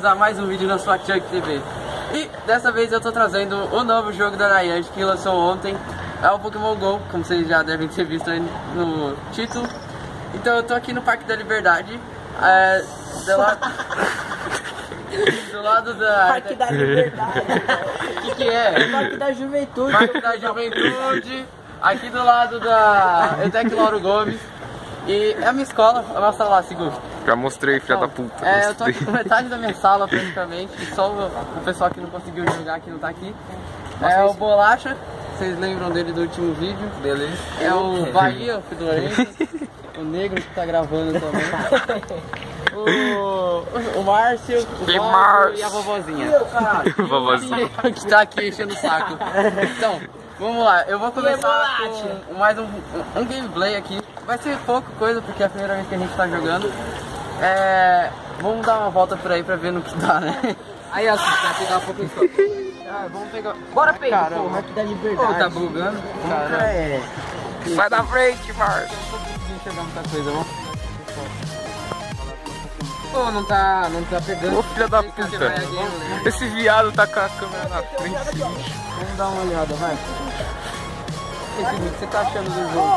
bem-vindos a mais um vídeo na sua Chunk TV. E dessa vez eu tô trazendo o novo jogo da Narayanji que lançou ontem. É o Pokémon GO, como vocês já devem ter visto aí no título. Então eu tô aqui no Parque da Liberdade, do lado da... Parque da Liberdade. O que é? Parque da Juventude. Parque da Juventude, aqui do lado da Etec Lauro Gomes. E é a minha escola, a nossa sala lá, segura. Já mostrei, filha da puta. Eu tô aqui com metade da minha sala, praticamente. Só o pessoal que não conseguiu jogar, que não tá aqui. É o Bolacha, vocês lembram dele do último vídeo. Beleza. É o Bahia, o Fidorentos. O Negro, que tá gravando também. O Márcio, o Marcos e a vovozinha. Meu caralho. Vovozinha. Que tá aqui enchendo o saco. Então, vamos lá. Eu vou começar com mais um gameplay aqui. Vai ser pouca coisa, porque é a primeira vez que a gente tá jogando. Vamos dar uma volta por aí pra ver no que dá, né? Aí, ó, vai pegar um pouco de... vamos pegar... Bora, Pedro! Caramba, aqui da Liberdade. Tá bugando. Caramba. Sai da frente, Márcio! Eu não tô conseguindo chegar muita coisa, vamos... Pô, não tá pegando. Ô, filha da puta! Esse viado tá com a câmera na frente. Vamos dar uma olhada, vai. O que você tá achando do jogo?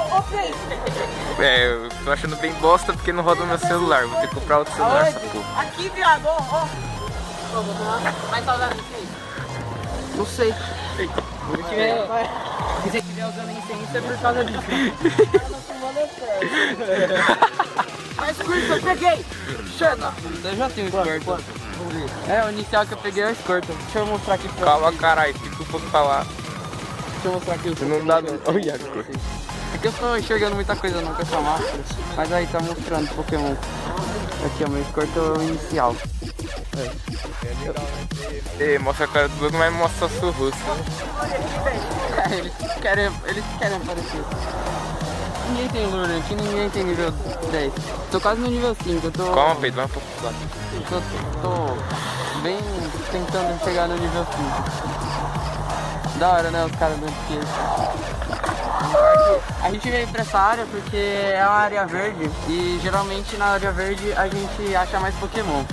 Eu tô achando bem bosta porque não roda o meu celular. Vou ter que comprar outro celular, essa porra. Aqui, viado, ó. Vou tomar mais saudade do que isso. Não sei. Se você estiver usando incenso é por causa disso. Mas Squirtle, eu peguei! Chega! Eu já tenho Squirtle. O inicial que eu peguei é o Squirtle. Deixa eu mostrar aqui pra vocês. Calma, caralho, fica um pouco pra lá. Deixa eu mostrar aqui o que não dá. Olha Yaku. É que eu tô enxergando muita coisa não com essa máscara. Mas aí tá mostrando o Pokémon. Aqui, ó, meu Squirtle é o inicial. Mostra a cara do Dudu, mas mostra o seu rosto. Eles querem aparecer. Ninguém tem lure aqui, ninguém tem nível 10. Tô quase no nível 5, eu tô... Calma, Pedro, vai um pouco lá. Tô bem tentando chegar no nível 5. Da hora, né, os caras do esquerdo. A gente veio pra essa área porque é uma área verde. E geralmente na área verde a gente acha mais Pokémon.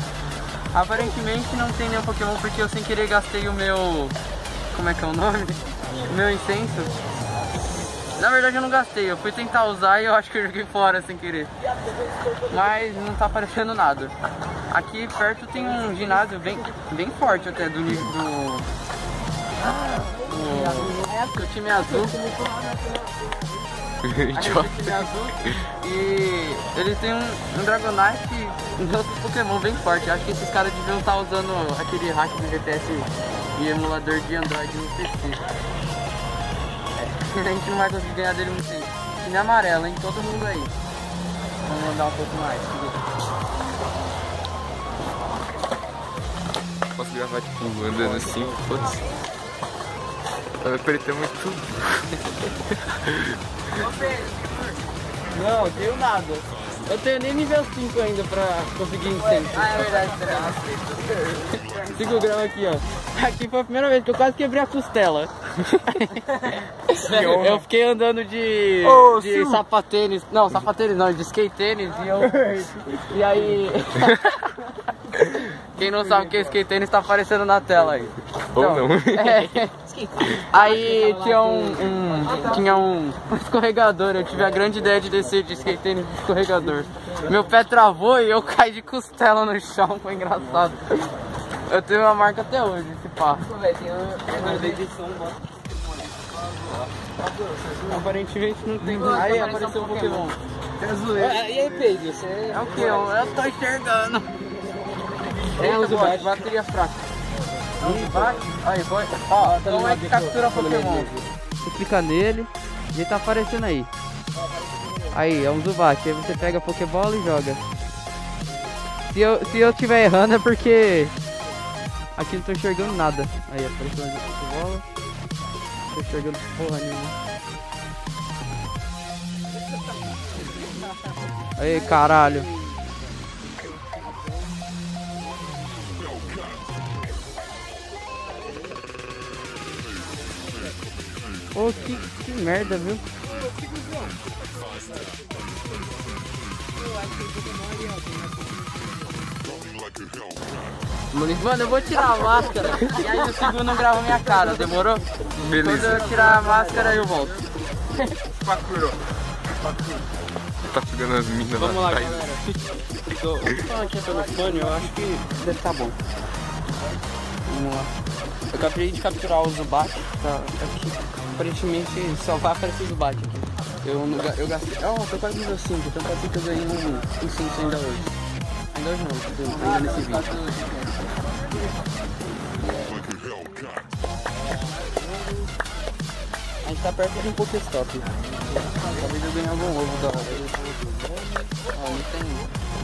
Aparentemente não tem nenhum Pokémon porque eu sem querer gastei o meu... Como é que é o nome? O meu incenso. Na verdade eu não gastei, eu fui tentar usar e eu acho que eu joguei fora sem querer. Mas não tá aparecendo nada. Aqui perto tem um ginásio bem forte até do nível do time azul. E eles têm um Dragonite e um outro Pokémon bem forte. Acho que esses caras deviam estar usando aquele hack do GTS e emulador de Android no PC. A gente não vai conseguir ganhar dele muito tempo. Time amarelo, hein? Todo mundo aí. Vamos andar um pouco mais. Posso gravar tipo andando assim? Foda-se. Vai perder muito tudo. Não, eu tenho nada. Eu tenho nem nível 5 ainda pra conseguir incenso. Ah, é verdade, será? 5 gramas aqui, ó. Aqui foi a primeira vez que eu quase quebrei a costela. Eu fiquei andando de sapatênis. Não, sapatênis não, de skate tênis. E aí... Quem não sabe o que é skate tênis tá aparecendo na tela aí. Ou então, não. Aí tinha um escorregador, eu tive a grande ideia de descer de skate tênis de escorregador. Meu pé travou e eu caí de costela no chão, foi engraçado. Eu tenho uma marca até hoje, esse pá. Aparentemente não tem. Aí apareceu um Pokémon. E aí, Pedro? É o que? Eu tô enxergando. É o Zubat, bateria fraca. Aí, vai. Ó, então é que captura Pokémon. Você clica nele e ele tá aparecendo aí. Aí, é um Zubat. Aí você pega a Pokébola e joga. Se eu tiver errando é porque... Aqui não tô enxergando nada. Aí, apareceu uma Pokébola. Não tô enxergando porra nenhuma. Aí, caralho. Oh, que merda, viu? Mano, eu vou tirar a máscara e aí o segundo não grava minha cara, demorou? Beleza. Quando eu tirar a máscara eu volto. Facurou. Tá pegando as minas lá. Vamos lá, galera. Vou falar aqui pelo fone, eu acho que deve tá bom. Vamos lá. Eu acabei de capturar o Zubat, tá? Aparentemente só vai aparecer o Zubat aqui. Eu gastei. Oh, tô quase nível 5, então pode ser que eu ganhei um 5 ainda hoje. Ainda hoje não, ainda nesse vídeo. A gente tá perto de um Pokestop. Talvez eu ganhe algum ovo da hora. Ó, não tem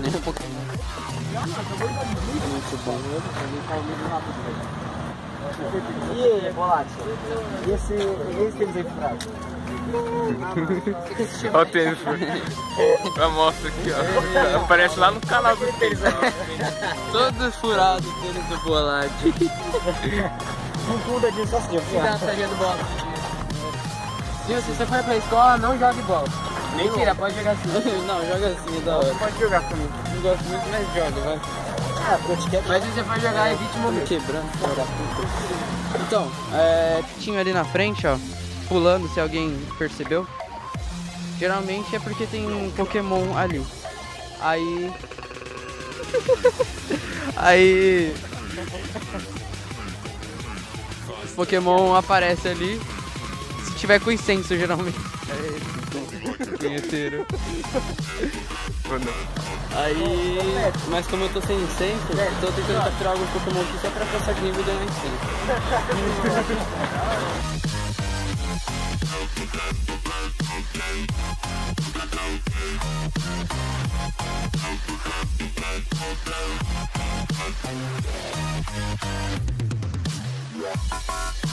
nem um Pokémon. Muito bom. E aí, Bolacha? E esse tênis aí por trás? Olha o tênis. Eu mostro aqui, ó. Aparece lá no canal do tênis. Todo furado o tênis do Bolacha. Não muda disso assim, ó. Pirataria do Bolacha. Viu, se você for pra escola, não joga bola. Mentira, pode jogar assim. Não, joga assim, é da hora. Você pode jogar comigo. Não gosto muito, mas joga, vai. Ah, porque eu te quebro. Mas se você for jogar, evite morrer. Quebrando, puta. Então, tinha ali na frente, ó, pulando, se alguém percebeu. Geralmente é porque tem um Pokémon ali. Aí... aí... o Pokémon aparece ali. Se tiver com incenso, geralmente. Conheceram. Aí. Mas como eu tô sem incenso, eu tô tentando capturar alguns Pokémon aqui só pra passar de nível e dar um incenso.